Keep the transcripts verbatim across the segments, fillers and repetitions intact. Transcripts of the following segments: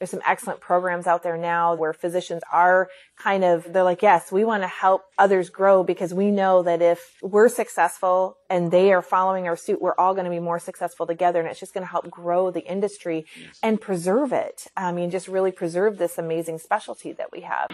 There's some excellent programs out there now where physicians are kind of, they're like, yes, we want to help others grow because we know that if we're successful and they are following our suit, we're all going to be more successful together. And it's just going to help grow the industry yes. and preserve it. I mean, just really preserve this amazing specialty that we have.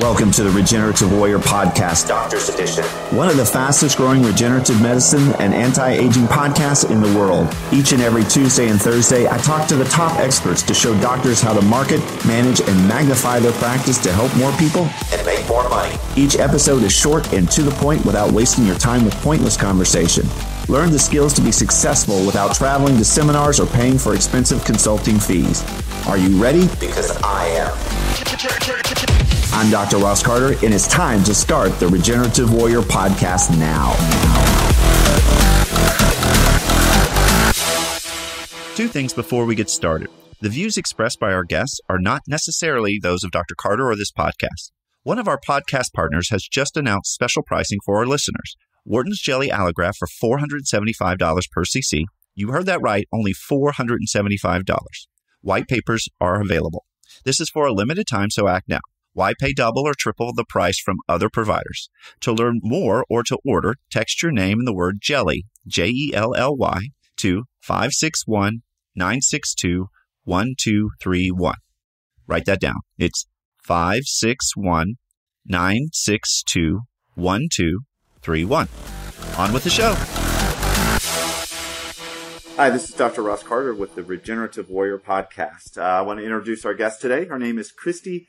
Welcome to the Regenerative Warrior Podcast, Doctor's Edition. One of the fastest growing regenerative medicine and anti-aging podcasts in the world. Each and every Tuesday and Thursday, I talk to the top experts to show doctors how to market, manage, and magnify their practice to help more people and make more money. Each episode is short and to the point without wasting your time with pointless conversation. Learn the skills to be successful without traveling to seminars or paying for expensive consulting fees. Are you ready? Because I am. I'm Doctor Ross Carter, and it's time to start the Regenerative Warrior Podcast now. Two things before we get started. The views expressed by our guests are not necessarily those of Doctor Carter or this podcast. One of our podcast partners has just announced special pricing for our listeners. Wharton's Jelly Allograft for four hundred seventy-five dollars per cc. You heard that right, only four hundred seventy-five dollars. White papers are available. This is for a limited time, so act now. Why pay double or triple the price from other providers? To learn more or to order, text your name and the word jelly, J E L L Y, to five six one, nine six two, one two three one. Write that down. It's five six one, nine six two, one two three one. On with the show. Hi, this is Doctor Ross Carter with the Regenerative Warrior Podcast. Uh, I want to introduce our guest today. Her name is Christy.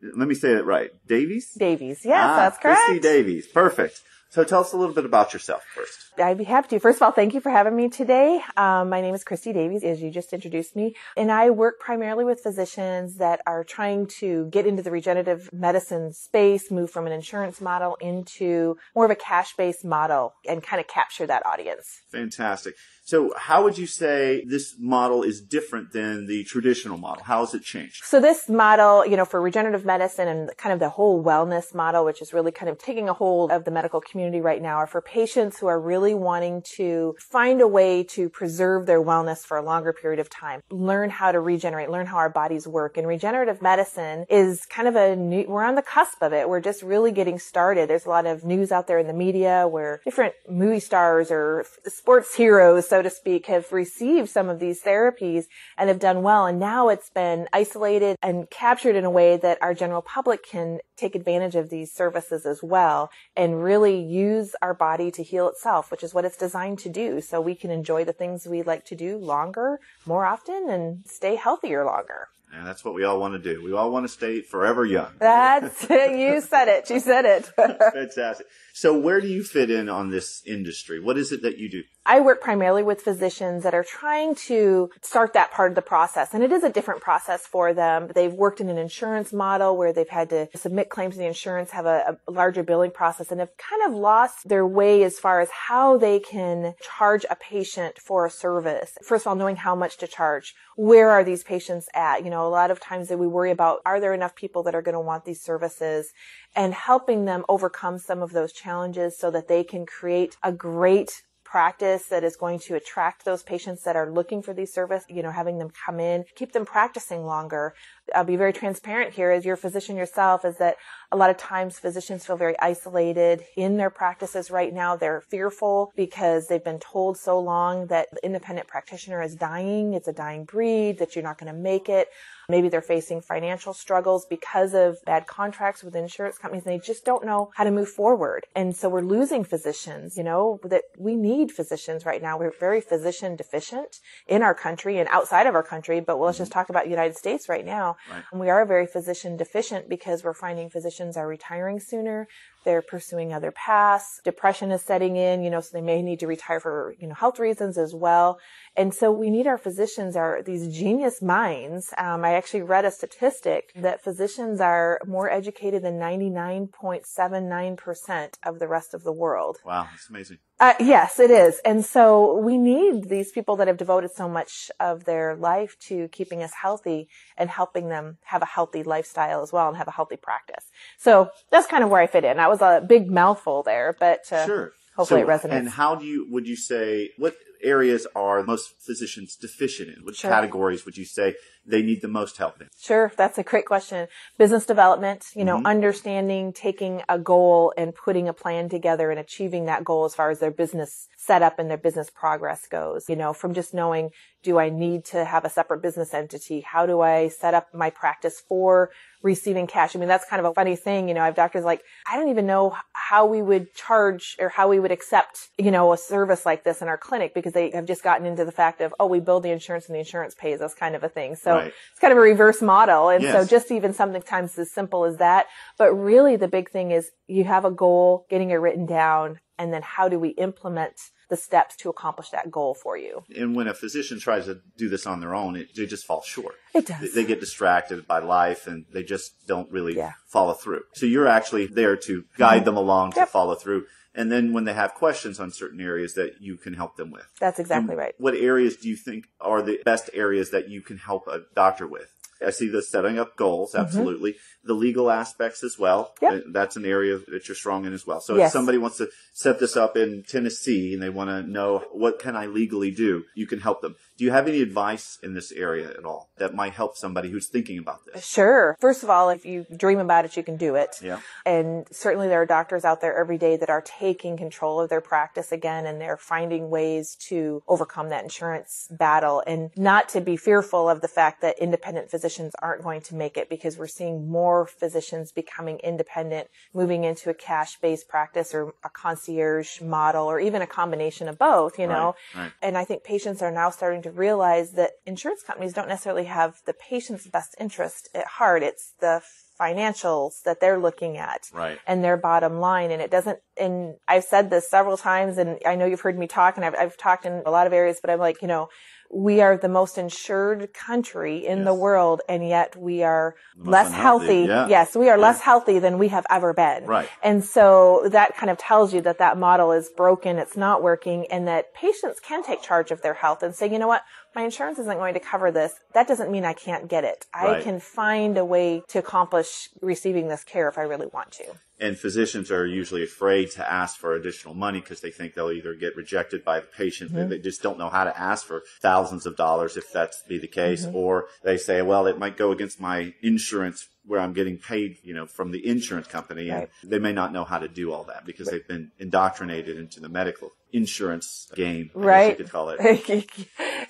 Let me say it right. Davies? Davies. Yes, ah, that's correct. Christy Davies. Perfect. So tell us a little bit about yourself first. I'd be happy to. First of all, thank you for having me today. Um, my name is Christy Davies, as you just introduced me, and I work primarily with physicians that are trying to get into the regenerative medicine space, move from an insurance model into more of a cash-based model, and kind of capture that audience. Fantastic. So how would you say this model is different than the traditional model? How has it changed? So this model, you know, for regenerative medicine and kind of the whole wellness model, which is really kind of taking a hold of the medical community right now, are for patients who are really wanting to find a way to preserve their wellness for a longer period of time, learn how to regenerate, learn how our bodies work. And regenerative medicine is kind of a new, we're on the cusp of it. We're just really getting started. There's a lot of news out there in the media where different movie stars or sports heroes, so So to speak, have received some of these therapies and have done well. And now it's been isolated and captured in a way that our general public can take advantage of these services as well and really use our body to heal itself, which is what it's designed to do. So we can enjoy the things we like to do longer, more often, and stay healthier longer. And that's what we all want to do. We all want to stay forever young. That's it. You said it. You said it. Fantastic. So where do you fit in on this industry? What is it that you do? I work primarily with physicians that are trying to start that part of the process. And it is a different process for them. They've worked in an insurance model where they've had to submit claims to the insurance, have a, a larger billing process, and have kind of lost their way as far as how they can charge a patient for a service. First of all, knowing how much to charge. Where are these patients at? You know, a lot of times that we worry about, are there enough people that are going to want these services? And helping them overcome some of those challenges so that they can create a great practice that is going to attract those patients that are looking for these services, you know, having them come in, keep them practicing longer. I'll be very transparent here as your physician yourself, is that a lot of times physicians feel very isolated in their practices right now. They're fearful because they've been told so long that the independent practitioner is dying. It's a dying breed, that you're not going to make it. Maybe they're facing financial struggles because of bad contracts with insurance companies, and they just don't know how to move forward. And so we're losing physicians, you know, that we need physicians right now. We're very physician deficient in our country and outside of our country, but let's just talk about the United States right now. Right. And we are very physician deficient because we're finding physicians are retiring sooner. They're pursuing other paths. Depression is setting in, you know, so they may need to retire for, you know, health reasons as well. And so we need our physicians, our, these genius minds. Um, I actually read a statistic that physicians are more educated than ninety-nine point seven nine percent of the rest of the world. Wow, that's amazing. Uh, yes, it is. And so we need these people that have devoted so much of their life to keeping us healthy and helping them have a healthy lifestyle as well and have a healthy practice. So that's kind of where I fit in. That was a big mouthful there, but uh, sure. Hopefully so, it resonates. And how do you, would you say, what areas are most physicians deficient in? Which sure. categories would you say they need the most help in? Sure. That's a great question. Business development, you know, mm-hmm. understanding, taking a goal and putting a plan together and achieving that goal as far as their business setup and their business progress goes, you know, from just knowing, do I need to have a separate business entity? How do I set up my practice for receiving cash? I mean, that's kind of a funny thing. You know, I have doctors like, I don't even know how we would charge or how we would accept, you know, a service like this in our clinic, because they have just gotten into the fact of, oh, we bill the insurance and the insurance pays us, kind of a thing. So right. it's kind of a reverse model. And yes. so just even sometimes as simple as that. But really the big thing is you have a goal, getting it written down, and then how do we implement the steps to accomplish that goal for you. And when a physician tries to do this on their own, it, they just fall short. It does. They, they get distracted by life and they just don't really yeah. follow through. So you're actually there to guide mm-hmm. them along yep. to follow through. And then when they have questions on certain areas that you can help them with. That's exactly and right. What areas do you think are the best areas that you can help a doctor with? I see the setting up goals, absolutely. Mm-hmm. The legal aspects as well. Yep. That's an area that you're strong in as well. So yes. if somebody wants to set this up in Tennessee and they want to know, what can I legally do, you can help them. Do you have any advice in this area at all that might help somebody who's thinking about this? Sure. First of all, if you dream about it, you can do it. Yeah. And certainly there are doctors out there every day that are taking control of their practice again, and they're finding ways to overcome that insurance battle, and not to be fearful of the fact that independent physicians aren't going to make it, because we're seeing more physicians becoming independent, moving into a cash-based practice or a concierge model, or even a combination of both, you know. Right, right. And I think patients are now starting to realize that insurance companies don't necessarily have the patient's best interest at heart. It's the financials that they're looking at right. and their bottom line. And it doesn't, and I've said this several times, and I know you've heard me talk, and I've, I've talked in a lot of areas, but I'm like, you know, we are the most insured country in yes. the world, and yet we are less healthy. Yeah. Yes, we are yeah. less healthy than we have ever been. Right. And so that kind of tells you that that model is broken, it's not working, and that patients can take charge of their health and say, you know what, my insurance isn't going to cover this. That doesn't mean I can't get it. I right. can find a way to accomplish receiving this care if I really want to. And physicians are usually afraid to ask for additional money because they think they'll either get rejected by the patient. Mm-hmm. They just don't know how to ask for thousands of dollars if that's be the case. Mm-hmm. Or they say, well, it might go against my insurance where I'm getting paid, you know, from the insurance company. Right. And they may not know how to do all that because right. they've been indoctrinated into the medical insurance game. I right. guess you could call it.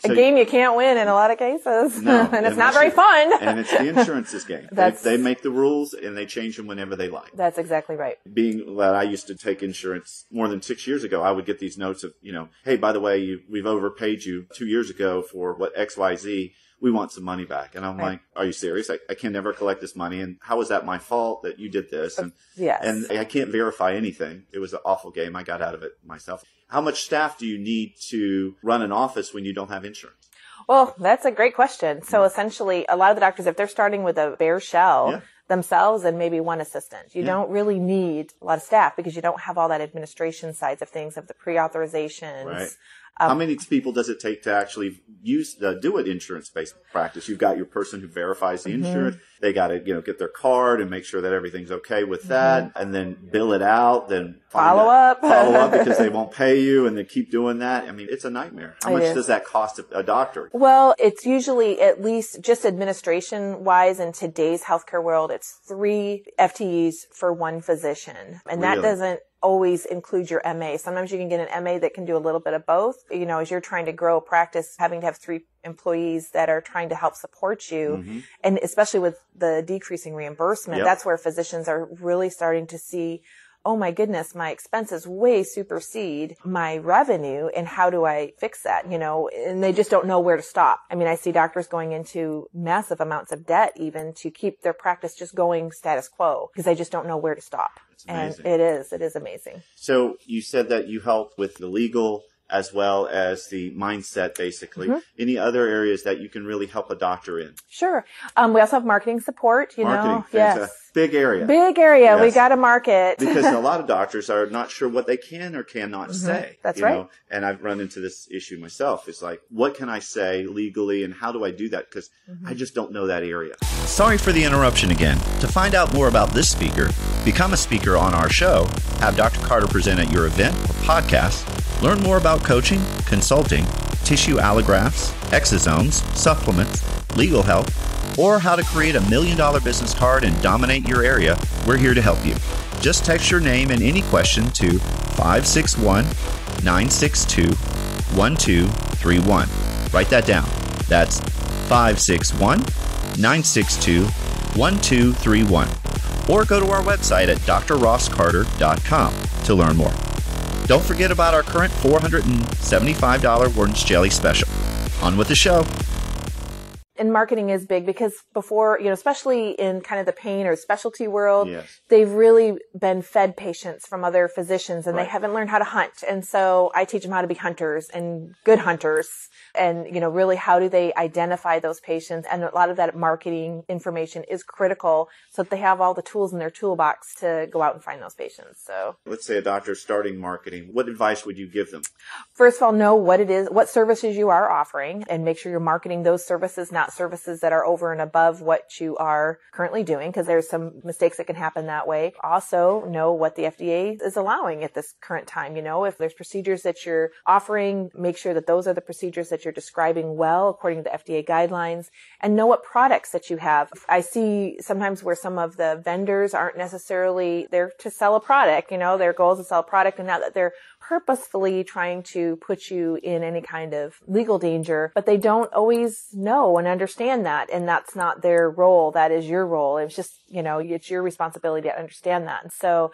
A so, game you can't win in a lot of cases. No, and it's not very fun. And it's the insurance's game. They, they make the rules and they change them whenever they like. That's exactly right. Being that I used to take insurance more than six years ago, I would get these notes of, you know, hey, by the way, you, we've overpaid you two years ago for what X Y Z. We want some money back. And I'm right. like, are you serious? I, I can never collect this money. And how is that my fault that you did this? And, yes. and I can't verify anything. It was an awful game. I got out of it myself. How much staff do you need to run an office when you don't have insurance? Well, that's a great question. So essentially, a lot of the doctors, if they're starting with a bare shell yeah. themselves and maybe one assistant, you yeah. don't really need a lot of staff because you don't have all that administration sides of things, of the pre-authorizations. Right. Um, How many people does it take to actually use uh, do an insurance-based practice? You've got your person who verifies the mm-hmm. insurance. They got to, you know, get their card and make sure that everything's okay with mm-hmm. that, and then bill it out, then follow up, follow up because they won't pay you, and they keep doing that. I mean, it's a nightmare. How it much is. does that cost a, a doctor? Well, it's usually at least just administration-wise in today's healthcare world, it's three F T Es for one physician, and really? that doesn't always include your M A. Sometimes you can get an M A that can do a little bit of both. You know, as you're trying to grow a practice, having to have three employees that are trying to help support you, mm-hmm. and especially with the decreasing reimbursement, yep. that's where physicians are really starting to see, oh my goodness, my expenses way supersede my revenue, and how do I fix that? You know, and they just don't know where to stop. I mean, I see doctors going into massive amounts of debt even to keep their practice just going status quo because they just don't know where to stop. It's amazing. And it is, it is amazing. So you said that you help with the legal as well as the mindset, basically. Mm-hmm. Any other areas that you can really help a doctor in? Sure. Um, we also have marketing support, you marketing, know. Fantastic. Yes. Big area. Big area. Yes. We got to market. Because a lot of doctors are not sure what they can or cannot mm-hmm. say. That's you right. know? And I've run into this issue myself. It's like, what can I say legally and how do I do that? Because mm-hmm. I just don't know that area. Sorry for the interruption again. To find out more about this speaker, become a speaker on our show, have Doctor Carter present at your event or podcast, Learn more about coaching, consulting, tissue allografts, exosomes, supplements, legal help, or how to create a million-dollar business card and dominate your area. We're here to help you. Just text your name and any question to five six one, nine six two, one two three one. Write that down. That's five six one, nine six two, one two three one. Or go to our website at D R ross carter dot com to learn more. Don't forget about our current four hundred seventy-five dollars Wharton's Jelly special. On with the show. And marketing is big because before, you know, especially in kind of the pain or specialty world, yes. they've really been fed patients from other physicians and right. they haven't learned how to hunt. And so I teach them how to be hunters and good hunters and, you know, really how do they identify those patients? And a lot of that marketing information is critical so that they have all the tools in their toolbox to go out and find those patients. So let's say a doctor's starting marketing. What advice would you give them? First of all, know what it is, what services you are offering and make sure you're marketing those services, not services that are over and above what you are currently doing, because there's some mistakes that can happen that way. Also know what the F D A is allowing at this current time. You know, if there's procedures that you're offering, make sure that those are the procedures that you're describing well, according to the F D A guidelines, and know what products that you have. I see sometimes where some of the vendors aren't necessarily there to sell a product, you know, their goal is to sell a product and not that they're purposefully trying to put you in any kind of legal danger, but they don't always know and understand that. And that's not their role. That is your role. It's just, you know, it's your responsibility to understand that. And so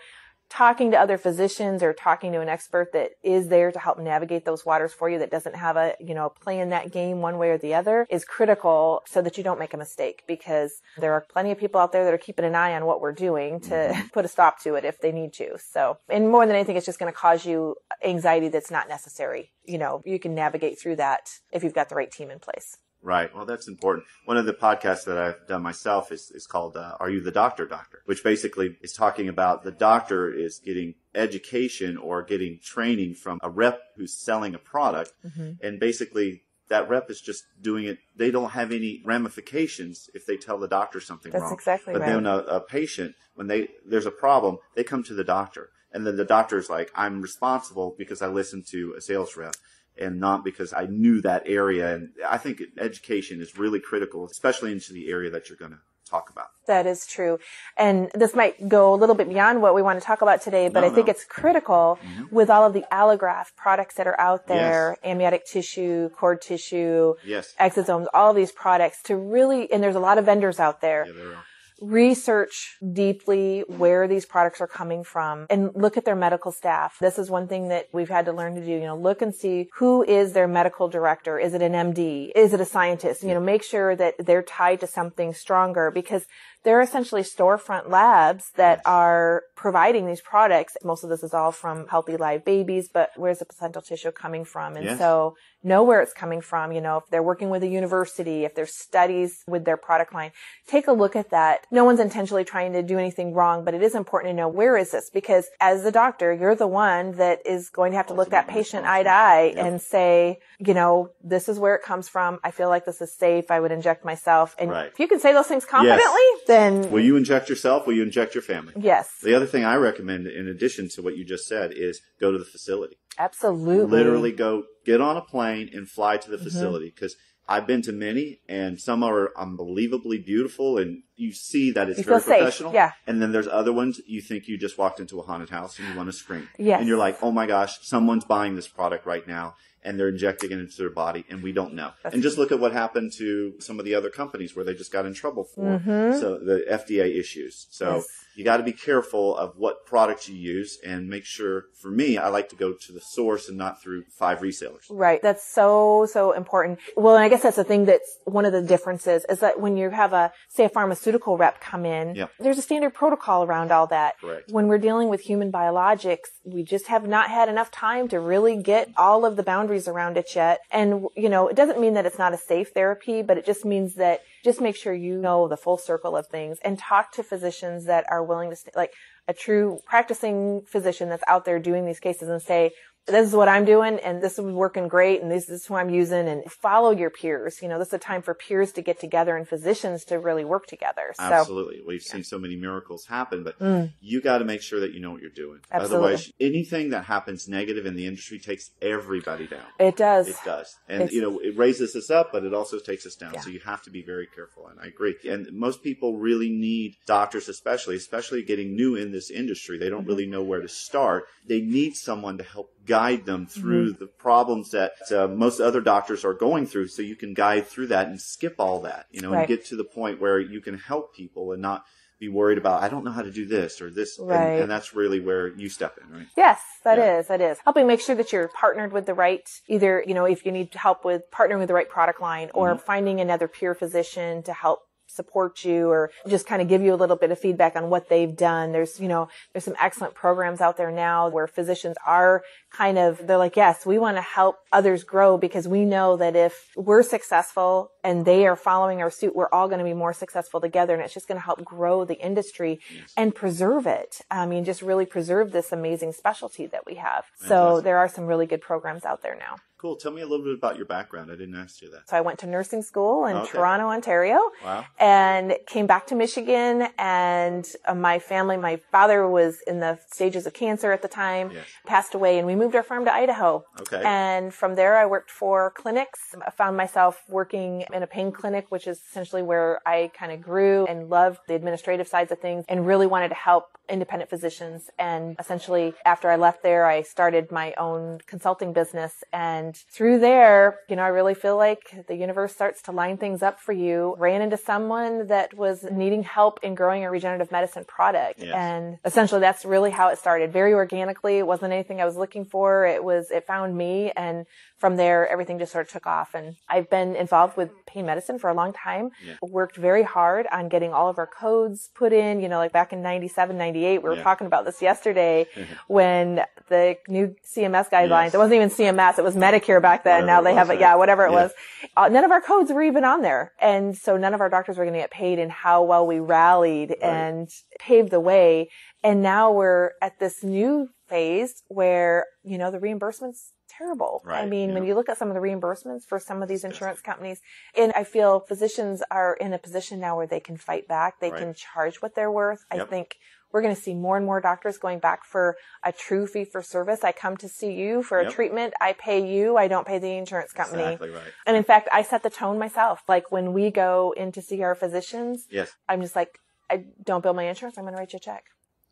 talking to other physicians or talking to an expert that is there to help navigate those waters for you that doesn't have a, you know, play in that game one way or the other is critical so that you don't make a mistake, because there are plenty of people out there that are keeping an eye on what we're doing to put a stop to it if they need to. So, and more than anything, it's just going to cause you anxiety that's not necessary. You know, you can navigate through that if you've got the right team in place. Right. Well, that's important. One of the podcasts that I've done myself is, is called uh, Are You the Doctor, Doctor? Which basically is talking about the doctor is getting education or getting training from a rep who's selling a product. Mm-hmm. And basically that rep is just doing it. They don't have any ramifications if they tell the doctor something that's wrong. That's exactly but right. But then a, a patient, when they there's a problem, they come to the doctor. And then the doctor's like, I'm responsible because I listened to a sales rep, and not because I knew that area. And I think education is really critical, especially into the area that you're going to talk about. That is true. And this might go a little bit beyond what we want to talk about today, but no, I think no. it's critical mm-hmm. with all of the allograft products that are out there, yes. amniotic tissue, cord tissue, yes. exosomes, all of these products to really, and there's a lot of vendors out there. Yeah, there are. Research deeply where these products are coming from and look at their medical staff. This is one thing that we've had to learn to do, you know, look and see who is their medical director. Is it an M D? Is it a scientist? You know, make sure that they're tied to something stronger, because they're essentially storefront labs that are providing these products. Most of this is all from healthy live babies, but where's the placental tissue coming from? And yes. so know where it's coming from. You know, if they're working with a university, if there's studies with their product line, take a look at that. No one's intentionally trying to do anything wrong, but it is important to know where is this, because as the doctor, you're the one that is going to have to look that patient eye to eye yep. and say, you know, this is where it comes from. I feel like this is safe. I would inject myself. And right. if you can say those things confidently, yes. then will you inject yourself? Will you inject your family? Yes. The other thing I recommend, in addition to what you just said, is go to the facility. Absolutely. Literally go get on a plane and fly to the mm-hmm. facility, because I've been to many, and some are unbelievably beautiful, and you see that it's you very professional. Yeah. And then there's other ones you think you just walked into a haunted house and you want to scream. Yes. And you're like, oh my gosh, someone's buying this product right now, and they're injecting it into their body, and we don't know. That's and just look at what happened to some of the other companies where they just got in trouble for mm-hmm. so the F D A issues. So yes. you got to be careful of what products you use, and make sure, for me, I like to go to the source and not through five resellers. Right. That's so, so important. Well, and I guess that's the thing, that's one of the differences is that when you have a, say, a pharmaceutical rep come in, yep. there's a standard protocol around all that. Correct. When we're dealing with human biologics, we just have not had enough time to really get all of the boundaries around it yet. And, you know, it doesn't mean that it's not a safe therapy, but it just means that just make sure you know the full circle of things and talk to physicians that are willing to, st- like a true practicing physician that's out there doing these cases, and say, this is what I'm doing and this is working great and this is who I'm using, and follow your peers. You know, this is a time for peers to get together and physicians to really work together. So, absolutely. We've yeah. seen so many miracles happen, but mm. you got to make sure that you know what you're doing. Absolutely. Otherwise, anything that happens negative in the industry takes everybody down. It does. It does. And, it's, you know, it raises us up, but it also takes us down. Yeah. So you have to be very careful. And I agree. And most people really need doctors, especially, especially getting new in this industry. They don't mm-hmm. really know where to start. They need someone to help guide them through mm-hmm. the problems that uh, most other doctors are going through, so you can guide through that and skip all that, you know, right. and get to the point where you can help people and not be worried about, I don't know how to do this or this. Right. And, and that's really where you step in, right? Yes, that yeah. is, that is. Helping make sure that you're partnered with the right, either, you know, if you need help with partnering with the right product line, or mm-hmm. finding another peer physician to help support you, or just kind of give you a little bit of feedback on what they've done. There's, you know, there's some excellent programs out there now where physicians are kind of, they're like, yes, we want to help others grow, because we know that if we're successful and they are following our suit, we're all going to be more successful together. And it's just going to help grow the industry yes. and preserve it. I mean, just really preserve this amazing specialty that we have. Fantastic. So there are some really good programs out there now. Cool. Tell me a little bit about your background. I didn't ask you that. So I went to nursing school in okay. Toronto, Ontario, wow. and came back to Michigan. And my family, my father was in the stages of cancer at the time, yes. passed away, and we moved our farm to Idaho. Okay. And from there, I worked for clinics. I found myself working in a pain clinic, which is essentially where I kind of grew and loved the administrative sides of things, and really wanted to help independent physicians. And essentially, after I left there, I started my own consulting business. And through there, you know, I really feel like the universe starts to line things up for you. Ran into someone that was needing help in growing a regenerative medicine product. Yes. And essentially that's really how it started. Very organically. It wasn't anything I was looking for. It was, it found me. And from there, everything just sort of took off. And I've been involved with pain medicine for a long time. Yeah. Worked very hard on getting all of our codes put in, you know, like back in ninety-seven, ninety-eight, we were yeah. talking about this yesterday when the new C M S guidelines, yes. it wasn't even C M S, it was Medicare. Medicare back then. Whatever now they have it. Yeah, whatever it yeah. was. Uh, none of our codes were even on there. And so none of our doctors were going to get paid, and how well we rallied right. and paved the way. And now we're at this new phase where, you know, the reimbursement's terrible. Right. I mean, yeah. when you look at some of the reimbursements for some of these insurance companies, and I feel physicians are in a position now where they can fight back. They right. can charge what they're worth. Yep. I think we're going to see more and more doctors going back for a true fee for service. I come to see you for yep. a treatment. I pay you. I don't pay the insurance company. Exactly right. And in fact, I set the tone myself. Like when we go in to see our physicians, yes. I'm just like, I don't bill my insurance. I'm going to write you a check.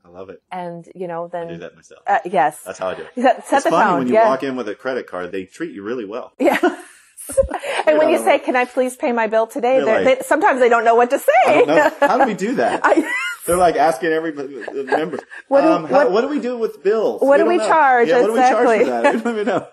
I love it. And, you know, then... I do that myself. Uh, yes. That's how I do it. Set the it's funny tone. When you yeah. walk in with a credit card, they treat you really well. Yeah. And when you say, can I please pay my bill today? Like, they, sometimes they don't know what to say. I don't know. How do we do that? I, They're like asking every member, what, um, what, what do we do with bills? What we do we know. charge? Yeah, exactly. What do we charge for that? Let me know.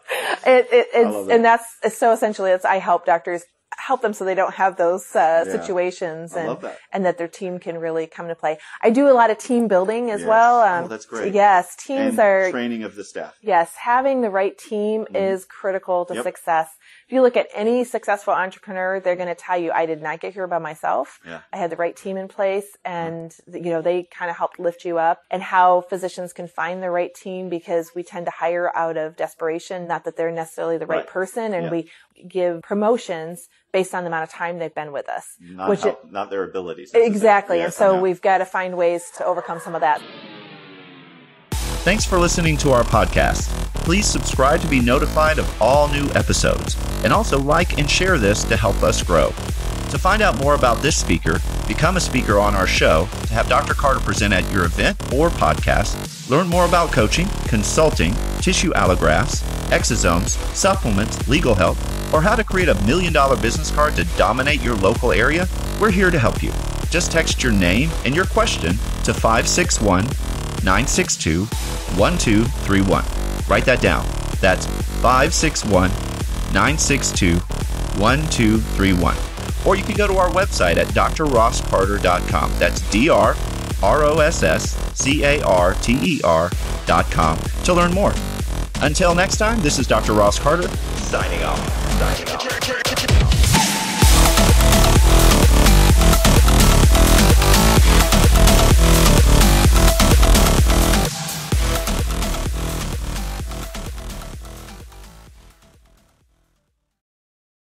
It, it, it's, that. And that's, so essentially, it's, I help doctors help them so they don't have those uh, yeah. situations, and I love that. And that their team can really come to play. I do a lot of team building as yes. well. Um, oh, that's great. Yes. Teams and are training of the staff. Yes. Having the right team mm. is critical to yep. success. If you look at any successful entrepreneur, they're going to tell you, I did not get here by myself. Yeah. I had the right team in place, and mm. you know, they kind of helped lift you up. And how physicians can find the right team, because we tend to hire out of desperation, not that they're necessarily the right, right. person. And yeah. we give promotions based on the amount of time they've been with us. Not, which help, it, not their abilities. Exactly. Yes, and so yeah. we've got to find ways to overcome some of that. Thanks for listening to our podcast. Please subscribe to be notified of all new episodes, and also like and share this to help us grow. To find out more about this speaker, become a speaker on our show, to have Doctor Carter present at your event or podcast, learn more about coaching, consulting, tissue allografts, exosomes, supplements, legal help, or how to create a million-dollar business card to dominate your local area, we're here to help you. Just text your name and your question to five six one, nine six two, one two three one. Write that down. That's five six one, nine six two, one two three one. Or you can go to our website at D R ross carter dot com. That's D R R O S S C A R T E R dot com to learn more. Until next time, this is Doctor Ross Carter, signing off. Signing off.